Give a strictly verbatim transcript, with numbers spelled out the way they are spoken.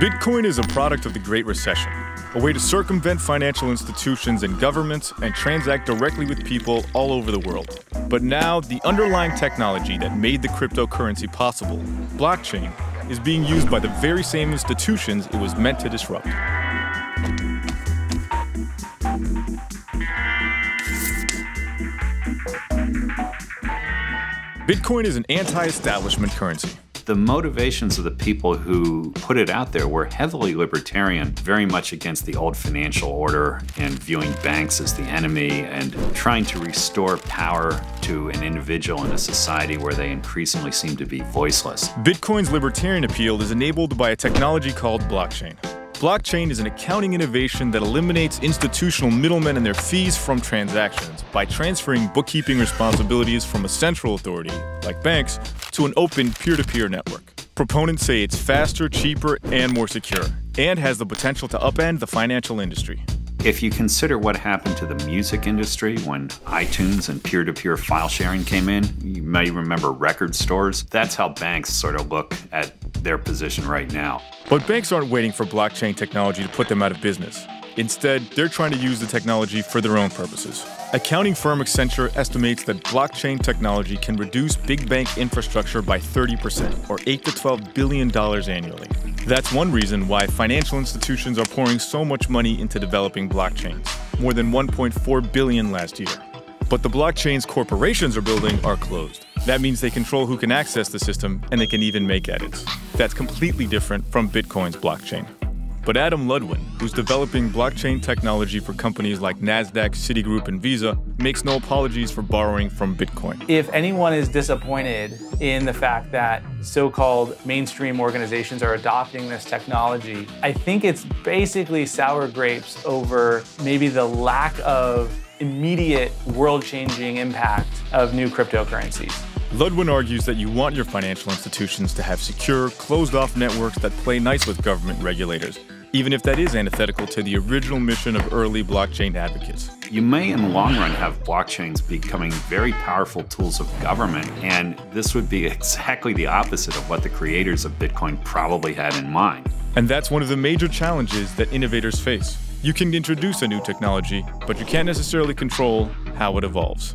Bitcoin is a product of the Great Recession, a way to circumvent financial institutions and governments and transact directly with people all over the world. But now, the underlying technology that made the cryptocurrency possible, blockchain, is being used by the very same institutions it was meant to disrupt. Bitcoin is an anti-establishment currency. The motivations of the people who put it out there were heavily libertarian, very much against the old financial order and viewing banks as the enemy and trying to restore power to an individual in a society where they increasingly seem to be voiceless. Bitcoin's libertarian appeal is enabled by a technology called blockchain. Blockchain is an accounting innovation that eliminates institutional middlemen and their fees from transactions by transferring bookkeeping responsibilities from a central authority, like banks, to an open peer-to-peer network. Proponents say it's faster, cheaper, and more secure, and has the potential to upend the financial industry. If you consider what happened to the music industry when iTunes and peer-to-peer file sharing came in, you may remember record stores. That's how banks sort of look at their position right now. But banks aren't waiting for blockchain technology to put them out of business. Instead, they're trying to use the technology for their own purposes. Accounting firm Accenture estimates that blockchain technology can reduce big bank infrastructure by thirty percent, or eight to twelve billion dollars annually. That's one reason why financial institutions are pouring so much money into developing blockchains, more than one point four billion dollars last year. But the blockchains corporations are building are closed. That means they control who can access the system, and they can even make edits. That's completely different from Bitcoin's blockchain. But Adam Ludwin, who's developing blockchain technology for companies like Nasdaq, Citigroup, and Visa, makes no apologies for borrowing from Bitcoin. If anyone is disappointed in the fact that so-called mainstream organizations are adopting this technology, I think it's basically sour grapes over maybe the lack of immediate world-changing impact of new cryptocurrencies. Ludwin argues that you want your financial institutions to have secure, closed-off networks that play nice with government regulators, even if that is antithetical to the original mission of early blockchain advocates. You may in the long run have blockchains becoming very powerful tools of government, and this would be exactly the opposite of what the creators of Bitcoin probably had in mind. And that's one of the major challenges that innovators face. You can introduce a new technology, but you can't necessarily control how it evolves.